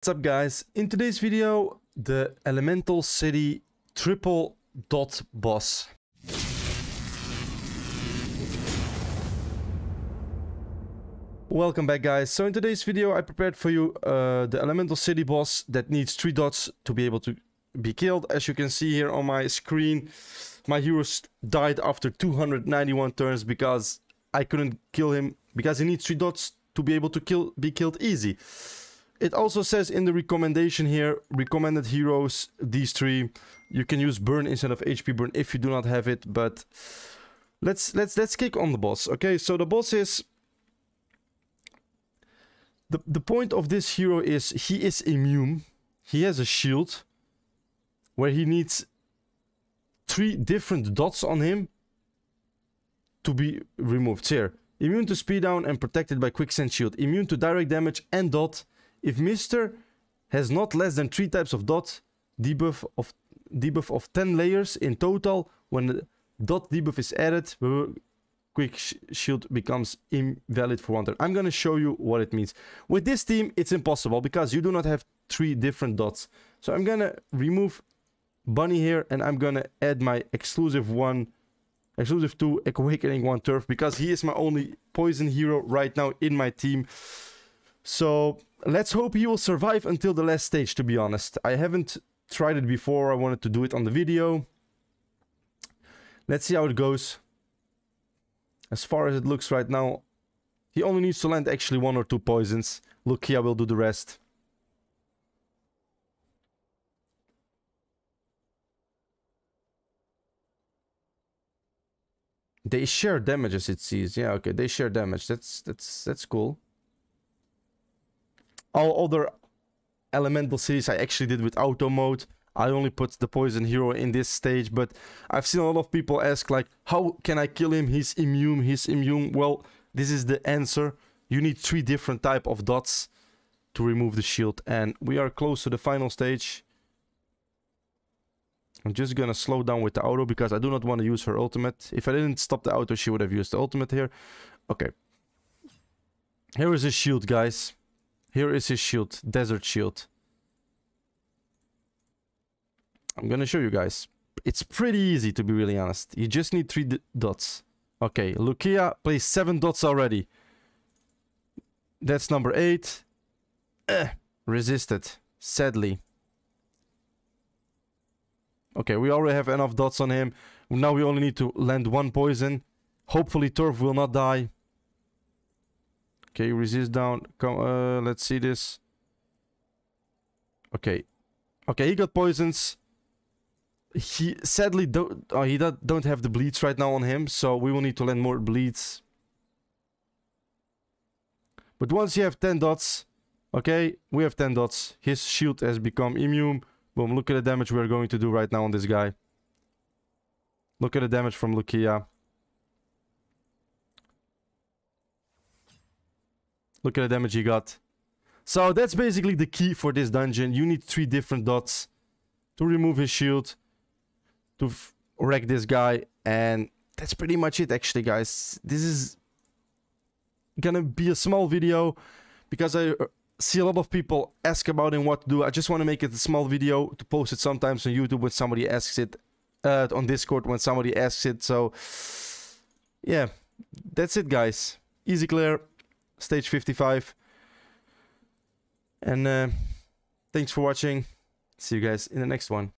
What's up, guys? In today's video, the Elemental City triple dot boss. Welcome back, guys. So in today's video I prepared for you the Elemental City boss that needs 3 dots to be able to be killed. As you can see here on my screen, my hero died after 291 turns because I couldn't kill him, because he needs 3 dots to be able to be killed easy. It also says in the recommendation here, recommended heroes, these 3. You can use burn instead of HP burn if you do not have it, but let's kick on the boss. Okay, so the boss is... The point of this hero is he is immune. He has a shield where he needs 3 different dots on him to be removed. Here, immune to speed down and protected by quicksand shield, immune to direct damage and dot. If Mr. has not less than 3 types of dot, debuff of 10 layers in total, when the dot debuff is added, quick shield becomes invalid for 1 turn. I'm going to show you what it means. With this team, it's impossible because you do not have 3 different dots. So I'm going to remove Bunny here and I'm going to add my exclusive 2, awakening 1 Turf, because he is my only poison hero right now in my team. So let's hope he will survive until the last stage, to be honest. I haven't tried it before. I wanted to do it on the video. Let's see how it goes. As far as it looks right now, he only needs to land actually 1 or 2 poisons. Lucia will do the rest. They share damage, as it sees. Yeah, okay, they share damage. That's cool. All other Elemental Cities I actually did with auto mode. I only put the poison hero in this stage, but I've seen a lot of people ask, like, how can I kill him? He's immune, he's immune. Well, this is the answer. You need 3 different type of dots to remove the shield. And we are close to the final stage. I'm just gonna slow down with the auto because I do not want to use her ultimate. If I didn't stop the auto, she would have used the ultimate here. Okay. Here is his shield, guys. Here is his shield, Desert Shield. I'm gonna show you guys. It's pretty easy, to be really honest. You just need 3 dots. Okay, Lucia plays 7 dots already. That's number 8. Resisted, sadly. Okay, we already have enough dots on him. Now we only need to land 1 poison. Hopefully Turf will not die. Okay, resist down. Come, let's see this. Okay. Okay, he got poisons. He sadly don't have the bleeds right now on him, so we will need to land more bleeds. But once you have 10 dots, okay, we have 10 dots. His shield has become immune. Boom, look at the damage we're going to do right now on this guy. Look at the damage from Lucia. Look at the damage he got. So that's basically the key for this dungeon. You need 3 different dots to remove his shield, to wreck this guy. And that's pretty much it, actually, guys. This is gonna be a small video because I see a lot of people ask about him what to do. I just want to make it a small video to post it sometimes on YouTube when somebody asks it, on Discord when somebody asks it. So yeah, that's it, guys. Easy clear. Stage 55. And thanks for watching. See you guys in the next one.